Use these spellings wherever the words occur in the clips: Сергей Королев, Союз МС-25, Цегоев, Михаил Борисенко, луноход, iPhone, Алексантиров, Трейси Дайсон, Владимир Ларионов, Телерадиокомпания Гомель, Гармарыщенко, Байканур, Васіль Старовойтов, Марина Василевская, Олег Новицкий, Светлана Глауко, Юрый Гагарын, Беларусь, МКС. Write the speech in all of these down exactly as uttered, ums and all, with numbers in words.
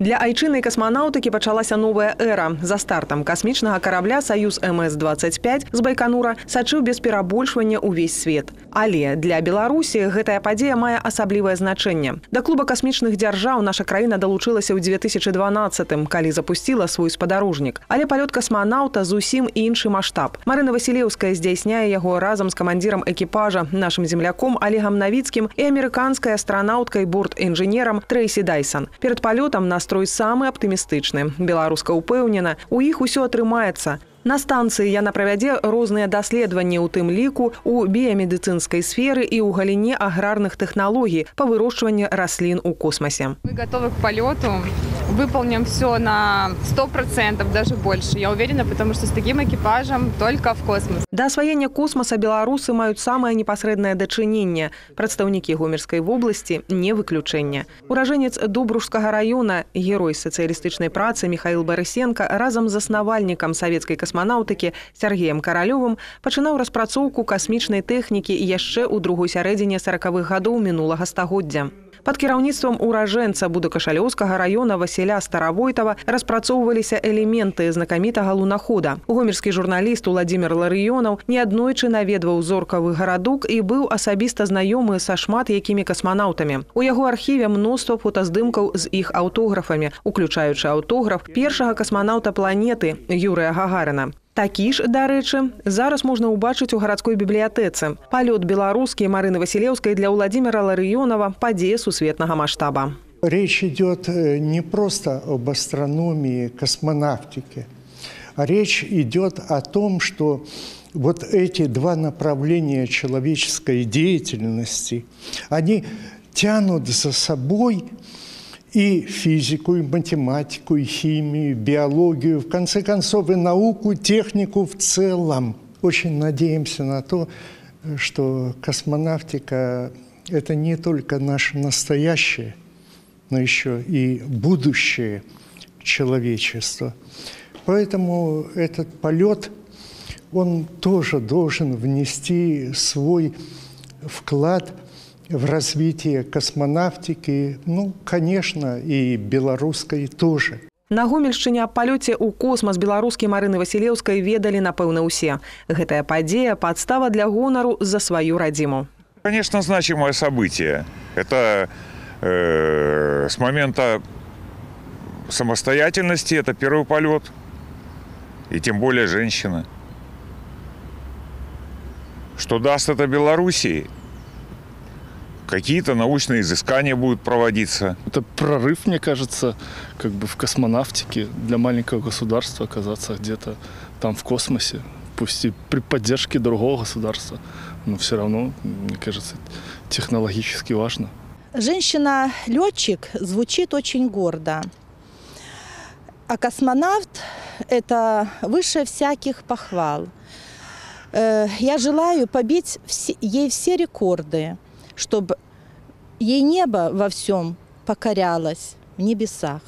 Для айчыннай косманаўтыкі пачалася новая эра. За стартам касмічнага карабля «Союз эм эс двадцать пять» з Байканура сачыў без перабольшвання ўвесь свет. Але для Беларусі гэтая падзея мае асаблівае значэнне. Да клуба касмічных дзяржаў наша краіна далучылася ў две тысячы дванаццатым, калі запусціла свой спадарожнік. Але палёт касманаўта зусім іншы маштаб. Марина Василевская здзяйсняе яго разам з камандзірам экіпажа, нашым земляком Олегам Новицкім і амерыканскай астранаўткай борт-інжынерам Трейси Дайсон. Перад палётам на Строй самы аптымістычны. Беларуска ўпэўнена, у іх усё атрымаецца. На станцыі яна правядзе розныя даследаванні, у тым ліку у біямедыцынскай сферы і ў галіне аграрных тэхналогій па вырошчванні раслін у космосе. Мы готовы к полету, выполним все на сто процентов, даже больше, я уверена, потому что с таким экипажем только в космос. До освоения космоса беларусы мают самое непосредное дочинение. Представники Гомельской области не выключение. Уроженец Дубружского района, герой социалистичной працы Михаил Борисенко разом с основальником советской космоса косманаўтыкі Сергеем Королевым пачынаў распрацоўку касмічнай тэхнікі яшчэ ў другой сярэдзіне сорокавых гадоў мінулага стагоддзя. Под кіраўніцтвам уражэнца Будакашалёўскага района Васіля Старовойтова распрацоўваліся элементы знакамітага лунахода. Гомельскі журналіст Владимир Ларионов неаднойчы наведваў зоркавы гарадок і быў асабіста знаёмы са шмат якімі касманаўтамі. У яго архіве мноства фотаздымкаў з іх аўтографамі, уключаючы аўтограф першага касманаўта планеты Юрыя Гагарына. Такі ж, дарэчы, зараз можна ўбачыць у гарадской бібліятэцы. Палёт беларускі Марыны Василевской для Владимира Ларионова – падзея сусветнага масштаба. Речь идет не просто об астрономии, космонавтике. Речь идет о том, что вот эти два направления человеческой деятельности, они тянут за собой и физику, и математику, и химию, и биологию, в конце концов, и науку, технику в целом. Очень надеемся на то, что космонавтика – это не только наше настоящее, но еще и будущее человечества. Поэтому этот полет, он тоже должен внести свой вклад в развитие космонавтики, ну, конечно, и белорусской тоже. На Гомельшчыне аб палёце ў космас беларускі Марыны Василевскай ведалі, напэўна, усе. Гэтая падзея – падстава для гонару за свою радзіму. Конечно, значимое событие. Это э, с момента самостоятельности, это первый полет, и тем более женщина. Что даст это Белоруссии? Какие-то научные изыскания будут проводиться. Это прорыв, мне кажется, как бы в космонавтике для маленького государства оказаться где-то там в космосе, пусть и при поддержке другого государства, но все равно, мне кажется, технологически важно. Женщина-летчик звучит очень гордо, а космонавт – это выше всяких похвал. Я желаю побить ей все рекорды, чтобы ей небо во всем покорялось в небесах.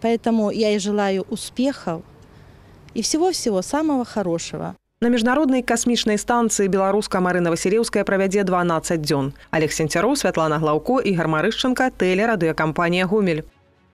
Поэтому я ей желаю успехов и всего-всего самого хорошего. На Международной космичной станции беларуска Марина Василевская проведет дванаццаць дзён. Алексантиров, Светлана Глауко и Гармарыщенко, телерадиокомпания Гомель.